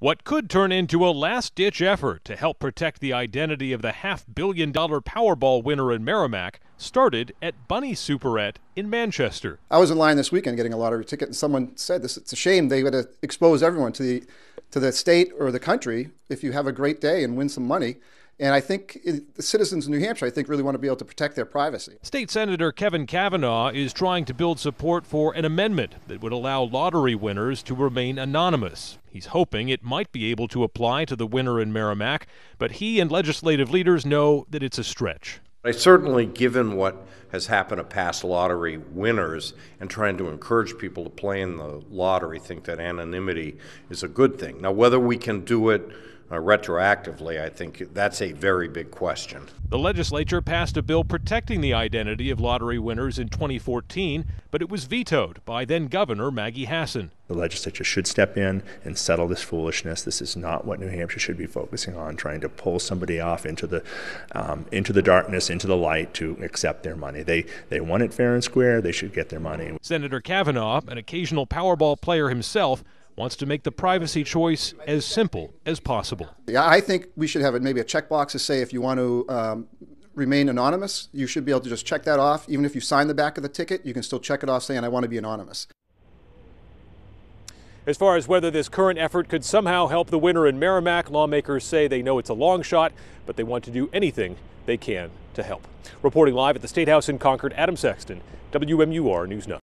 what could turn into a last-ditch effort to help protect the identity of the half-billion-dollar Powerball winner in Merrimack started at Bunny Superette in Manchester. I was in line this weekend getting a lottery ticket, and someone said this: it's a shame they would expose everyone to the state or the country if you have a great day and win some money. And I think the citizens of New Hampshire, I think, really want to be able to protect their privacy. State Senator Kevin Kavanaugh is trying to build support for an amendment that would allow lottery winners to remain anonymous. He's hoping it might be able to apply to the winner in Merrimack, but he and legislative leaders know that it's a stretch. I certainly, given what has happened to past lottery winners and trying to encourage people to play in the lottery, think that anonymity is a good thing. Now, whether we can do it retroactively, I think that's a very big question. The legislature passed a bill protecting the identity of lottery winners in 2014, but it was vetoed by then-Governor Maggie Hassan. The legislature should step in and settle this foolishness. This is not what New Hampshire should be focusing on, trying to pull somebody off into the darkness, into the light to accept their money. They want it fair and square. They should get their money. Senator Kavanaugh, an occasional Powerball player himself, wants to make the privacy choice as simple as possible. Yeah, I think we should have maybe a checkbox to say if you want to remain anonymous, you should be able to just check that off. Even if you sign the back of the ticket, you can still check it off saying, I want to be anonymous. As far as whether this current effort could somehow help the winner in Merrimack, lawmakers say they know it's a long shot, but they want to do anything they can to help. Reporting live at the State House in Concord, Adam Sexton, WMUR News 9.